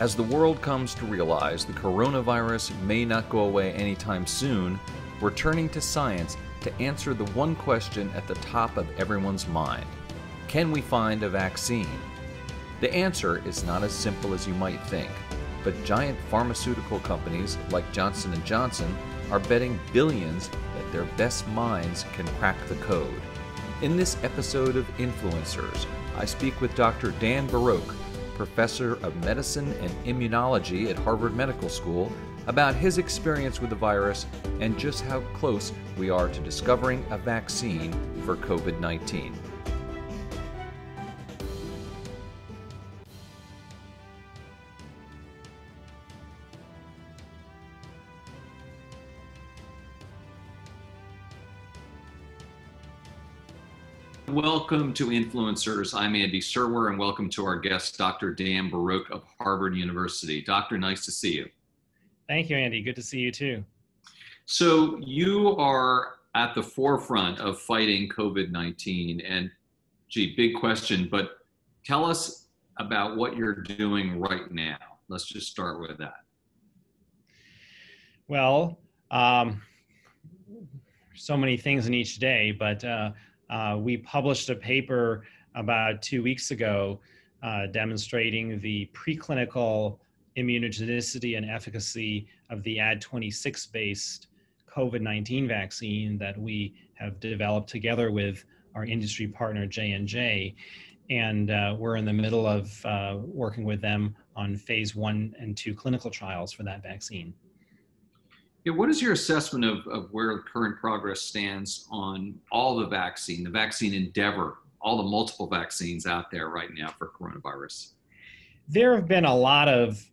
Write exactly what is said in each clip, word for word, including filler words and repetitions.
As the world comes to realize the coronavirus may not go away anytime soon, we're turning to science to answer the one question at the top of everyone's mind. Can we find a vaccine? The answer is not as simple as you might think, but giant pharmaceutical companies like Johnson and Johnson are betting billions that their best minds can crack the code. In this episode of Influencers, I speak with Doctor Dan Barouch, professor of medicine and immunology at Harvard Medical School, about his experience with the virus and just how close we are to discovering a vaccine for COVID nineteen. Welcome to Influencers. I'm Andy Serwer, and welcome to our guest, Doctor Dan Barouch of Harvard University. Doctor, nice to see you. Thank you, Andy. Good to see you too. So you are at the forefront of fighting COVID nineteen, and gee, big question, but tell us about what you're doing right now. Let's just start with that. Well, um, so many things in each day, but uh, Uh, we published a paper about two weeks ago uh, demonstrating the preclinical immunogenicity and efficacy of the Ad twenty-six based COVID nineteen vaccine that we have developed together with our industry partner J and J. And uh, we're in the middle of uh, working with them on phase one and two clinical trials for that vaccine. Yeah, what is your assessment of, of where current progress stands on all the vaccine, the vaccine endeavor, all the multiple vaccines out there right now for coronavirus? There have been a lot of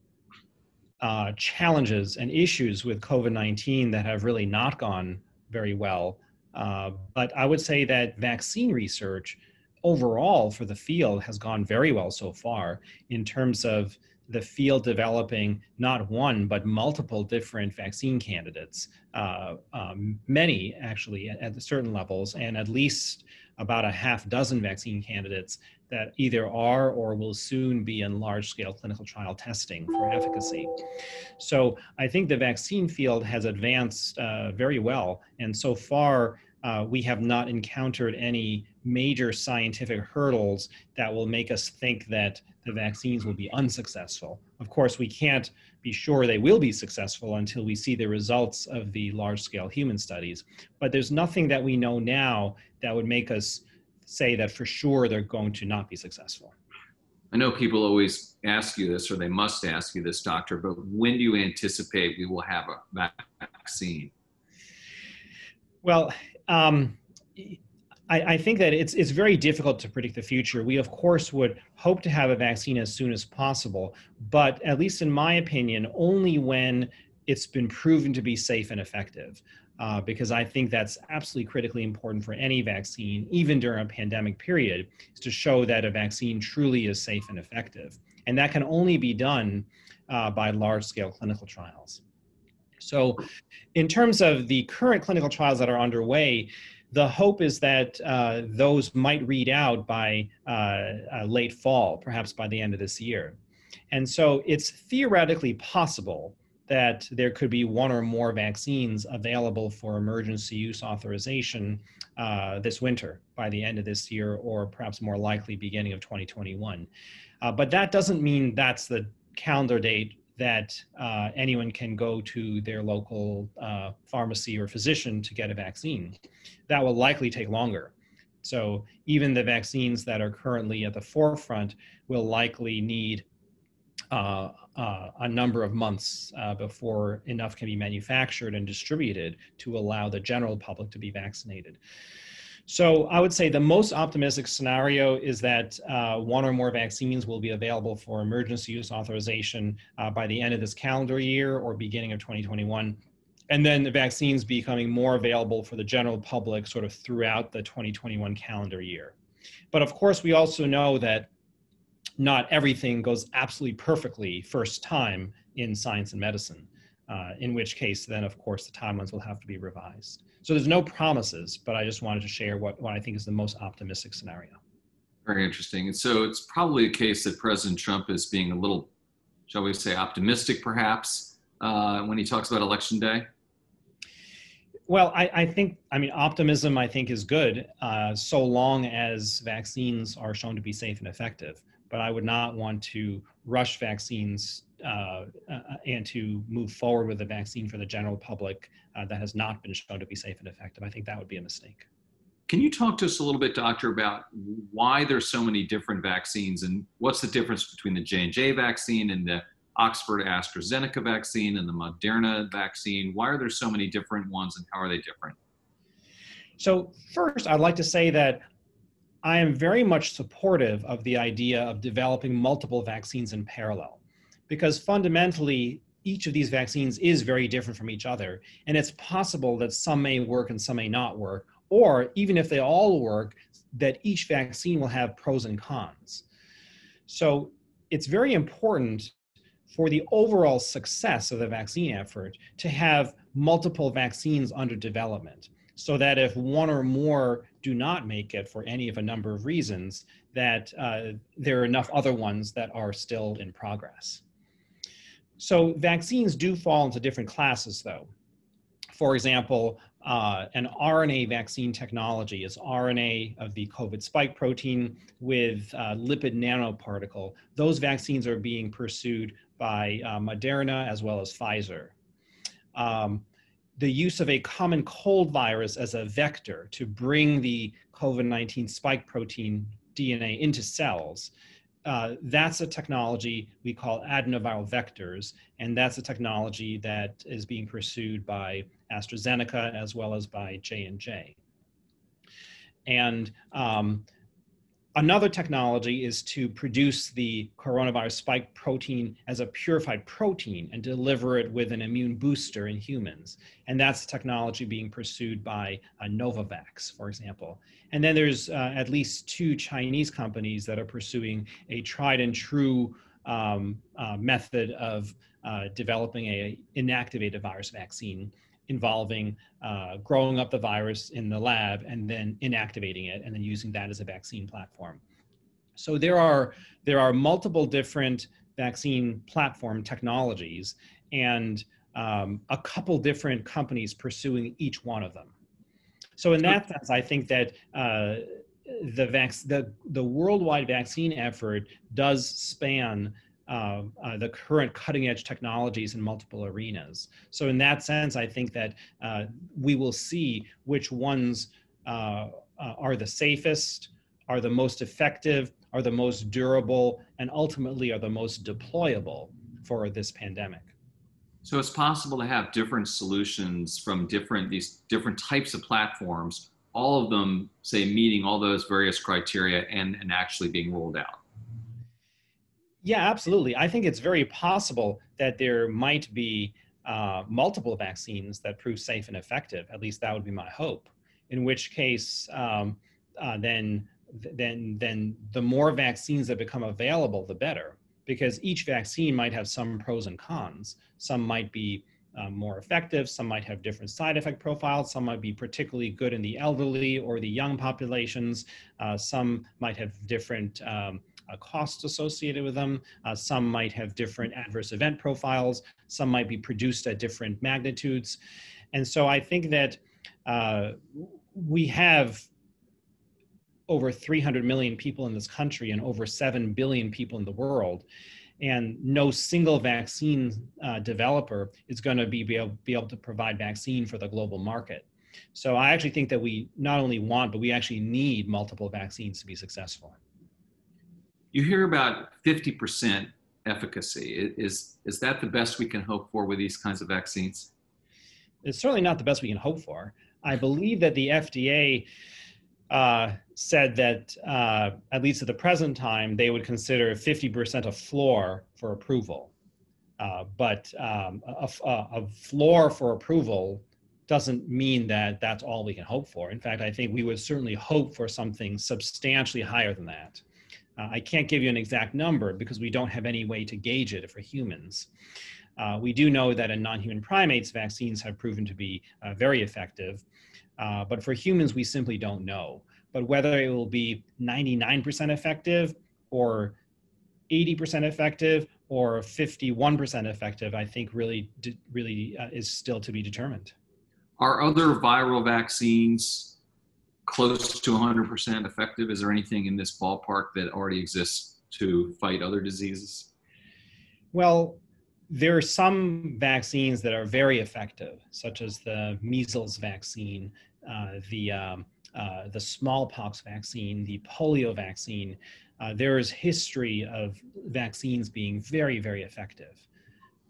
uh, challenges and issues with COVID nineteen that have really not gone very well. Uh, but I would say that vaccine research overall for the field has gone very well so far in terms of the field developing not one, but multiple different vaccine candidates, uh, um, many actually at, at certain levels, and at least about a half dozen vaccine candidates that either are or will soon be in large-scale clinical trial testing for efficacy. So I think the vaccine field has advanced uh, very well, and so far uh, we have not encountered any major scientific hurdles that will make us think that the vaccines will be unsuccessful. Of course, we can't be sure they will be successful until we see the results of the large-scale human studies. But there's nothing that we know now that would make us say that for sure they're going to not be successful. I know people always ask you this, or they must ask you this, Doctor, but when do you anticipate we will have a vaccine? Well, um, I think that it's, it's very difficult to predict the future. We, of course, would hope to have a vaccine as soon as possible, but at least in my opinion, only when it's been proven to be safe and effective, uh, because I think that's absolutely critically important for any vaccine, even during a pandemic period, is to show that a vaccine truly is safe and effective. And that can only be done uh, by large-scale clinical trials. So in terms of the current clinical trials that are underway, the hope is that uh, those might read out by uh, uh, late fall, perhaps by the end of this year. And so it's theoretically possible that there could be one or more vaccines available for emergency use authorization uh, this winter, by the end of this year, or perhaps more likely beginning of twenty twenty-one. Uh, but that doesn't mean that's the calendar date that uh, anyone can go to their local uh, pharmacy or physician to get a vaccine. That will likely take longer. So even the vaccines that are currently at the forefront will likely need uh, uh, a number of months uh, before enough can be manufactured and distributed to allow the general public to be vaccinated. So I would say the most optimistic scenario is that uh, one or more vaccines will be available for emergency use authorization uh, by the end of this calendar year or beginning of twenty twenty-one. And then the vaccines becoming more available for the general public sort of throughout the twenty twenty-one calendar year. But of course, we also know that not everything goes absolutely perfectly first time in science and medicine, uh, in which case then of course the timelines will have to be revised. So there's no promises, but I just wanted to share what, what I think is the most optimistic scenario. Very interesting. And so it's probably a case that President Trump is being a little shall we say, optimistic perhaps uh, when he talks about Election Day? Well, I, I think, I mean, optimism, I think, is good uh, so long as vaccines are shown to be safe and effective. But I would not want to rush vaccines uh, uh, and to move forward with a vaccine for the general public uh, that has not been shown to be safe and effective. I think that would be a mistake. Can you talk to us a little bit, Doctor, about why there's so many different vaccines and what's the difference between the J and J vaccine and the Oxford AstraZeneca vaccine and the Moderna vaccine? Why are there so many different ones and how are they different? So first, I'd like to say that I am very much supportive of the idea of developing multiple vaccines in parallel, because fundamentally, each of these vaccines is very different from each other. And it's possible that some may work and some may not work, or even if they all work, that each vaccine will have pros and cons. So it's very important for the overall success of the vaccine effort to have multiple vaccines under development, so that if one or more do not make it for any of a number of reasons, that uh, there are enough other ones that are still in progress. So vaccines do fall into different classes, though. For example, uh, an R N A vaccine technology is R N A of the COVID spike protein with uh, lipid nanoparticle. Those vaccines are being pursued by uh, Moderna as well as Pfizer. Um, the use of a common cold virus as a vector to bring the COVID nineteen spike protein D N A into cells, uh, that's a technology we call adenoviral vectors, and that's a technology that is being pursued by AstraZeneca as well as by J and J. And um, another technology is to produce the coronavirus spike protein as a purified protein and deliver it with an immune booster in humans. And that's a technology being pursued by uh, Novavax, for example. And then there's uh, at least two Chinese companies that are pursuing a tried and true um, uh, method of uh, developing an inactivated virus vaccine, involving uh, growing up the virus in the lab and then inactivating it and then using that as a vaccine platform. So there are, there are multiple different vaccine platform technologies and um, a couple different companies pursuing each one of them. So in that sense, I think that uh, the, vac the, the worldwide vaccine effort does span Uh, uh, the current cutting-edge technologies in multiple arenas. So in that sense, I think that uh, we will see which ones uh, uh, are the safest, are the most effective, are the most durable, and ultimately are the most deployable for this pandemic. So it's possible to have different solutions from different, these different types of platforms, all of them, say, meeting all those various criteria and, and actually being rolled out. Yeah, absolutely. I think it's very possible that there might be uh, multiple vaccines that prove safe and effective. At least that would be my hope. In which case, um, uh, then, then, then the more vaccines that become available, the better. Because each vaccine might have some pros and cons. Some might be uh, more effective. Some might have different side effect profiles. Some might be particularly good in the elderly or the young populations. Uh, some might have different um, Uh, costs associated with them. Uh, some might have different adverse event profiles. Some might be produced at different magnitudes. And so I think that uh, we have over three hundred million people in this country and over seven billion people in the world. And no single vaccine uh, developer is going to be, be, able, be able to provide vaccine for the global market. So I actually think that we not only want, but we actually need multiple vaccines to be successful. You hear about fifty percent efficacy. Is, is that the best we can hope for with these kinds of vaccines? It's certainly not the best we can hope for. I believe that the F D A uh, said that, uh, at least at the present time, they would consider fifty percent a floor for approval. Uh, but um, a, a floor for approval doesn't mean that that's all we can hope for. In fact, I think we would certainly hope for something substantially higher than that. Uh, I can't give you an exact number because we don't have any way to gauge it for humans. Uh, we do know that in non-human primates, vaccines have proven to be uh, very effective. Uh, but for humans, we simply don't know. But whether it will be ninety-nine percent effective or eighty percent effective or fifty-one percent effective, I think really, really uh, is still to be determined. Are other viral vaccines close to one hundred percent effective? Is there anything in this ballpark that already exists to fight other diseases? Well, there are some vaccines that are very effective, such as the measles vaccine, uh, the, um, uh, the smallpox vaccine, the polio vaccine. Uh, there is history of vaccines being very, very effective.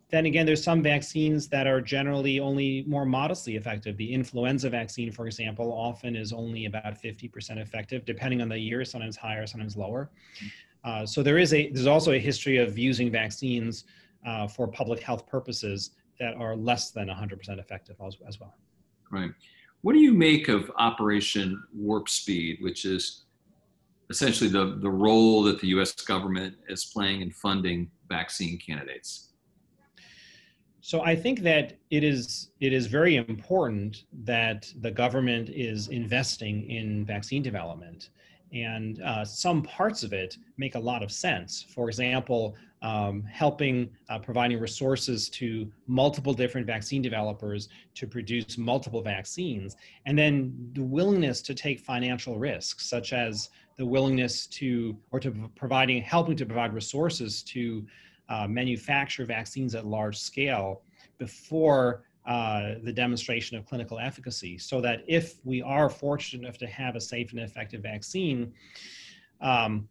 Then again, there's some vaccines that are generally only more modestly effective. The influenza vaccine, for example, often is only about fifty percent effective, depending on the year, sometimes higher, sometimes lower. Uh, so there is a, there's also a history of using vaccines uh, for public health purposes that are less than one hundred percent effective as, as well. Right. What do you make of Operation Warp Speed, which is essentially the, the role that the U S government is playing in funding vaccine candidates? So I think that it is, it is very important that the government is investing in vaccine development. And uh, some parts of it make a lot of sense. For example, um, helping, uh, providing resources to multiple different vaccine developers to produce multiple vaccines. And then the willingness to take financial risks, such as the willingness to, or to providing, helping to provide resources to uh, manufacture vaccines at large scale before Uh, the demonstration of clinical efficacy, so that if we are fortunate enough to have a safe and effective vaccine, um,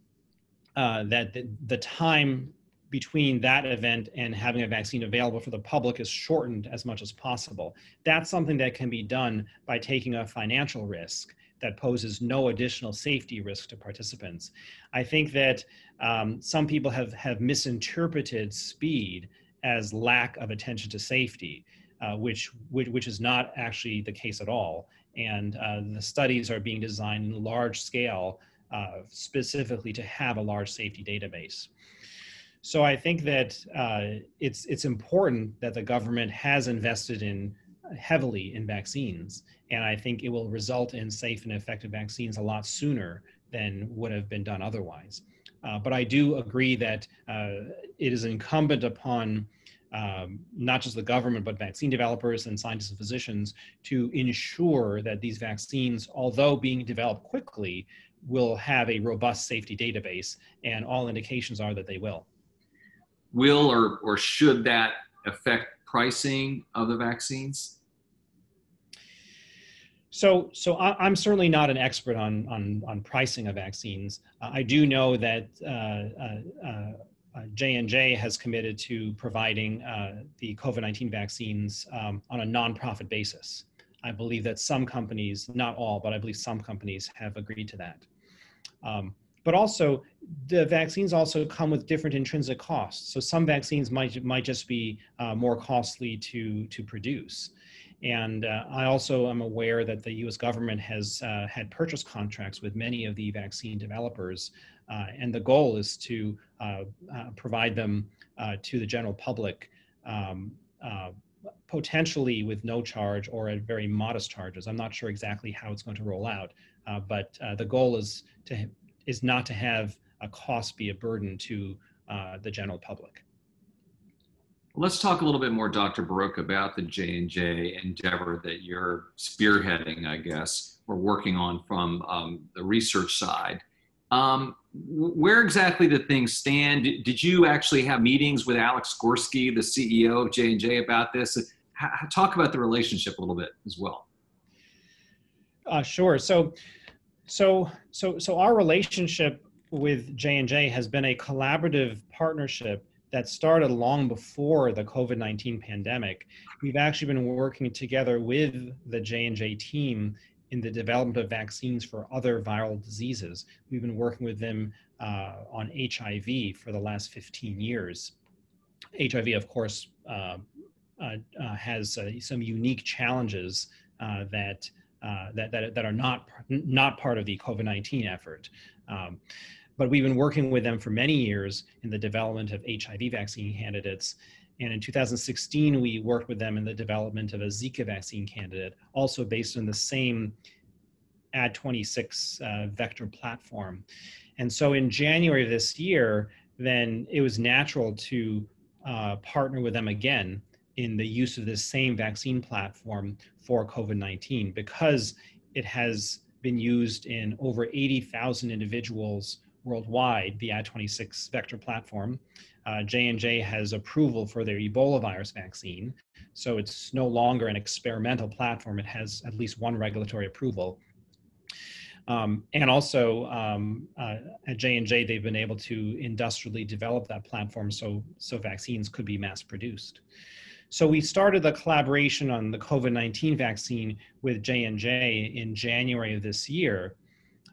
uh, that the, the time between that event and having a vaccine available for the public is shortened as much as possible. That's something that can be done by taking a financial risk that poses no additional safety risk to participants. I think that um, some people have, have misinterpreted speed as lack of attention to safety. Uh, which, which which is not actually the case at all. And uh, the studies are being designed in large scale uh, specifically to have a large safety database. So I think that uh, it's, it's important that the government has invested in heavily in vaccines. And I think it will result in safe and effective vaccines a lot sooner than would have been done otherwise. Uh, but I do agree that uh, it is incumbent upon Um, not just the government, but vaccine developers and scientists and physicians to ensure that these vaccines, although being developed quickly, will have a robust safety database, and all indications are that they will. Will or, or should that affect pricing of the vaccines? So, so I, I'm certainly not an expert on, on, on pricing of vaccines. Uh, I do know that uh, uh, uh, Uh, J and J has committed to providing uh, the COVID nineteen vaccines um, on a nonprofit basis. I believe that some companies, not all, but I believe some companies have agreed to that. Um, but also, the vaccines also come with different intrinsic costs. So some vaccines might, might just be uh, more costly to, to produce. And uh, I also am aware that the U S government has uh, had purchase contracts with many of the vaccine developers, uh, and the goal is to uh, uh, provide them uh, to the general public um, uh, potentially with no charge or at very modest charges. I'm not sure exactly how it's going to roll out, uh, but uh, the goal is, to, is not to have a cost be a burden to uh, the general public. Let's talk a little bit more, Doctor Barouch, about the J and J endeavor that you're spearheading, I guess, or working on from um, the research side. Um, where exactly do things stand? Did you actually have meetings with Alex Gorsky, the C E O of J and J, about this? H- talk about the relationship a little bit as well. Uh, sure. So, so, so, so our relationship with J and J has been a collaborative partnership that started long before the COVID nineteen pandemic. We've actually been working together with the J and J team in the development of vaccines for other viral diseases. We've been working with them uh, on H I V for the last fifteen years. H I V, of course, uh, uh, uh, has uh, some unique challenges uh, that, uh, that, that, that are not, not part of the COVID nineteen effort. Um, But we've been working with them for many years in the development of H I V vaccine candidates. And in two thousand sixteen, we worked with them in the development of a Zika vaccine candidate, also based on the same Ad twenty-six uh, vector platform. And so in January of this year, then it was natural to uh, partner with them again in the use of this same vaccine platform for COVID nineteen, because it has been used in over eighty thousand individuals worldwide, the Ad twenty-six vector platform. Uh, J and J has approval for their Ebola virus vaccine, so it's no longer an experimental platform. It has at least one regulatory approval. Um, and also um, uh, at J and J, they've been able to industrially develop that platform so, so vaccines could be mass produced. So we started the collaboration on the COVID nineteen vaccine with J and J in January of this year,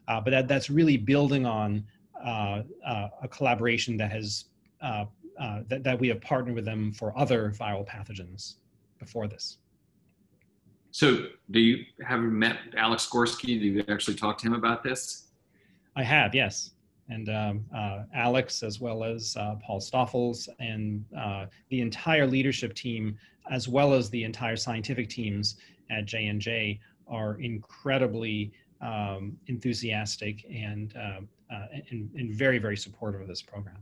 uh, but that, that's really building on uh, uh, a collaboration that has uh, uh, that, that we have partnered with them for other viral pathogens before this. So do you have met Alex Gorsky? Do you actually talk to him about this? I have, yes. And um, uh, Alex, as well as uh, Paul Stoffels and uh, the entire leadership team, as well as the entire scientific teams at J and J, are incredibly um, enthusiastic and, uh, uh, and, and very, very supportive of this program.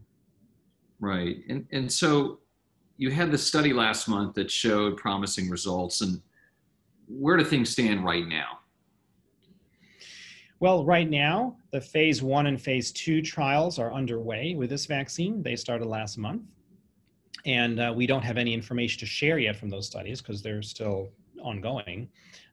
Right. And, and so you had the study last month that showed promising results. And where do things stand right now? Well, right now, the phase one and phase two trials are underway with this vaccine. They started last month. And uh, we don't have any information to share yet from those studies because they're still ongoing.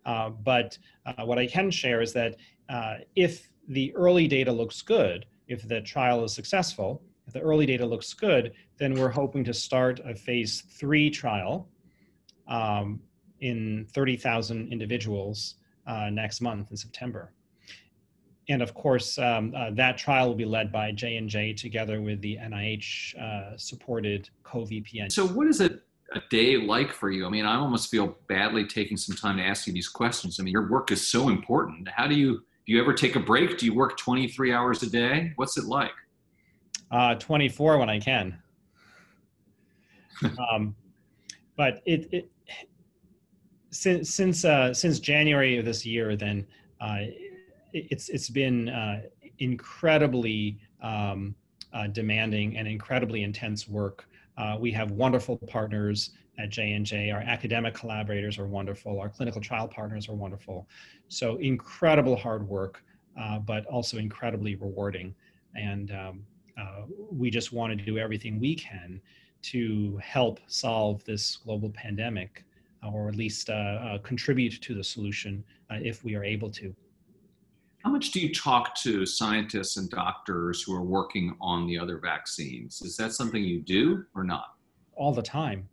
Uh, but uh, what I can share is that uh, if the early data looks good, if the trial is successful, if the early data looks good, then we're hoping to start a phase three trial um, in thirty thousand individuals uh, next month in September. And of course, um, uh, that trial will be led by J and J together with the N I H-supported uh, co V P N. So what is it a day like for you? I mean, I almost feel badly taking some time to ask you these questions. I mean, your work is so important. How do you, do you ever take a break? Do you work twenty-three hours a day? What's it like? Uh, twenty-four when I can. um, but it, it since, since, uh, since January of this year, then, uh, It's it's been uh, incredibly um, uh, demanding and incredibly intense work. Uh, we have wonderful partners at J and J. Our academic collaborators are wonderful. Our clinical trial partners are wonderful. So incredible hard work, uh, but also incredibly rewarding. And um, uh, we just want to do everything we can to help solve this global pandemic, or at least uh, uh, contribute to the solution uh, if we are able to. How much do you talk to scientists and doctors who are working on the other vaccines? Is that something you do or not? All the time.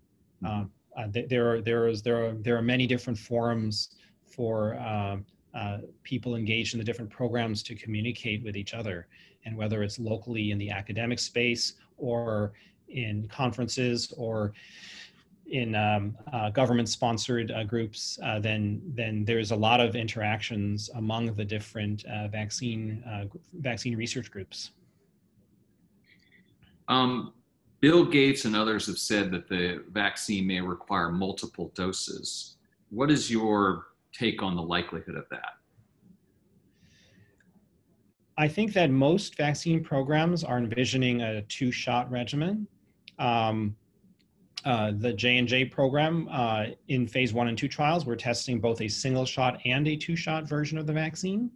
Mm-hmm. uh, uh, there are there is there are there are many different forums for uh, uh, people engaged in the different programs to communicate with each other, and whether it's locally in the academic space or in conferences or in um, uh, government-sponsored uh, groups, uh, then then there's a lot of interactions among the different uh, vaccine uh, vaccine research groups. Um, Bill Gates and others have said that the vaccine may require multiple doses. What is your take on the likelihood of that? I think that most vaccine programs are envisioning a two-shot regimen. Um, Uh, the J and J program uh, in phase one and two trials, we're testing both a single shot and a two shot version of the vaccine.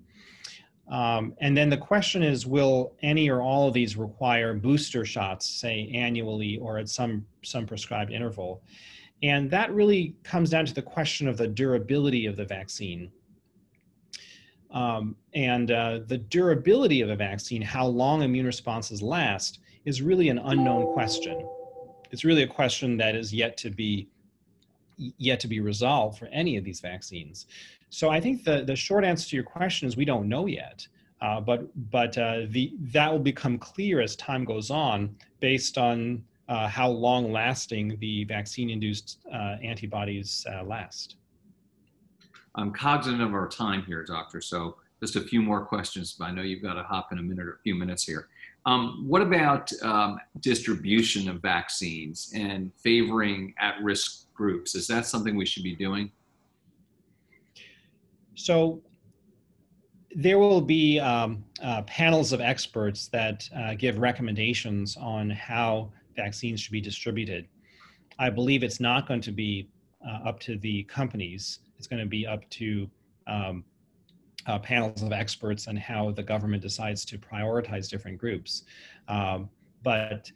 Um, and then the question is, will any or all of these require booster shots, say annually or at some, some prescribed interval? And that really comes down to the question of the durability of the vaccine. Um, and uh, the durability of a vaccine, how long immune responses last, is really an unknown question. It's really a question that is yet to be yet to be resolved for any of these vaccines. So I think the, the short answer to your question is we don't know yet, uh, but, but uh, the, that will become clear as time goes on based on uh, how long lasting the vaccine-induced uh, antibodies uh, last. I'm cognizant of our time here, Doctor, so just a few more questions, but I know you've got to hop in a minute or a few minutes here. Um, what about um, distribution of vaccines and favoring at-risk groups? Is that something we should be doing? So there will be um, uh, panels of experts that uh, give recommendations on how vaccines should be distributed. I believe it's not going to be uh, up to the companies. It's going to be up to um, uh, panels of experts on how the government decides to prioritize different groups. Um, but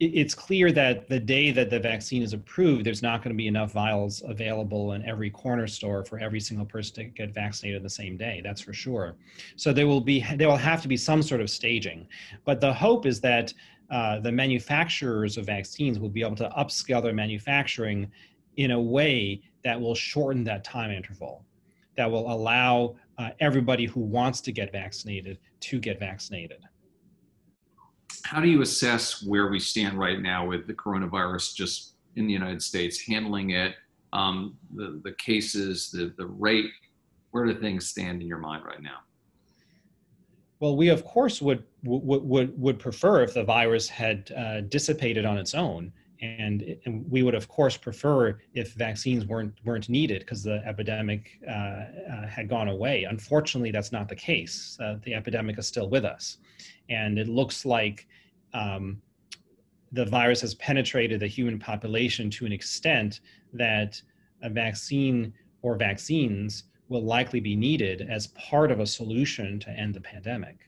it's clear that the day that the vaccine is approved, there's not going to be enough vials available in every corner store for every single person to get vaccinated the same day, that's for sure. So there will be, there will have to be some sort of staging. But the hope is that uh, the manufacturers of vaccines will be able to upscale their manufacturing in a way that will shorten that time interval, that will allow uh, everybody who wants to get vaccinated to get vaccinated. How do you assess where we stand right now with the coronavirus just in the United States, handling it, um, the, the cases, the, the rate? Where do things stand in your mind right now? Well, we, of course, would, would, would, would prefer if the virus had uh, dissipated on its own. And, and we would, of course, prefer if vaccines weren't, weren't needed because the epidemic uh, uh, had gone away. Unfortunately, that's not the case. Uh, the epidemic is still with us. And it looks like um, the virus has penetrated the human population to an extent that a vaccine or vaccines will likely be needed as part of a solution to end the pandemic.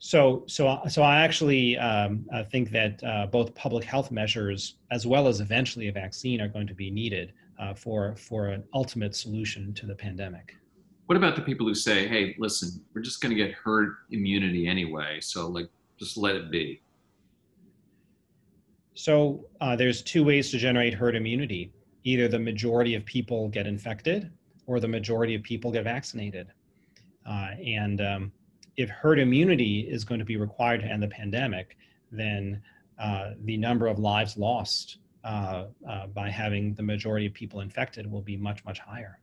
So, so, so I actually um, I think that uh, both public health measures, as well as eventually a vaccine, are going to be needed uh, for, for an ultimate solution to the pandemic. What about the people who say, hey, listen, we're just going to get herd immunity anyway, so like, just let it be? So uh, there's two ways to generate herd immunity. Either the majority of people get infected, or the majority of people get vaccinated. Uh, and um, if herd immunity is going to be required to end the pandemic, then uh, the number of lives lost uh, uh, by having the majority of people infected will be much, much higher.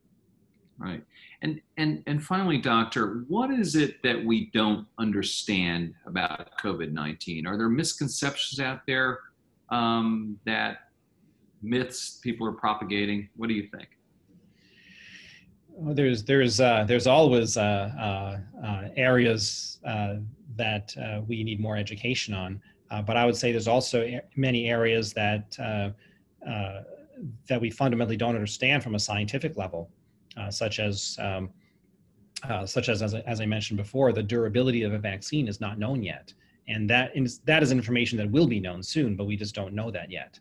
Right. And, and, and finally, Doctor, what is it that we don't understand about COVID nineteen? Are there misconceptions out there, um, that myths people are propagating? What do you think? Well, there's, there's, uh, there's always uh, uh, uh, areas uh, that uh, we need more education on. Uh, but I would say there's also many areas that, uh, uh, that we fundamentally don't understand from a scientific level. Uh, such as, um, uh, such as, as I, as I mentioned before, the durability of a vaccine is not known yet. And that is, that is information that will be known soon, but we just don't know that yet.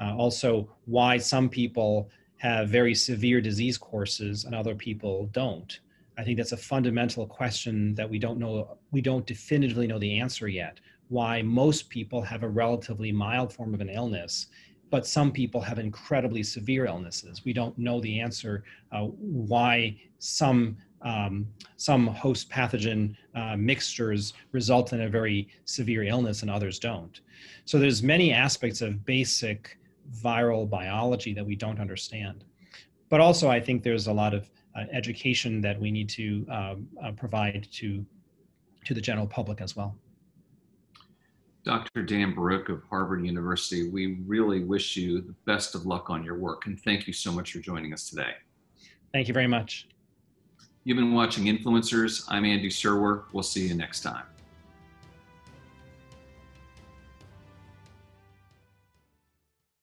Uh, also, why some people have very severe disease courses and other people don't. I think that's a fundamental question that we don't know, we don't definitively know the answer yet. Why most people have a relatively mild form of an illness, but some people have incredibly severe illnesses. We don't know the answer uh, why some, um, some host pathogen uh, mixtures result in a very severe illness and others don't. So there's many aspects of basic viral biology that we don't understand. But also I think there's a lot of uh, education that we need to um, uh, provide to, to the general public as well. Doctor Dan Barouch of Harvard University, we really wish you the best of luck on your work, and thank you so much for joining us today. Thank you very much. You've been watching Influencers. I'm Andy Serwer. We'll see you next time.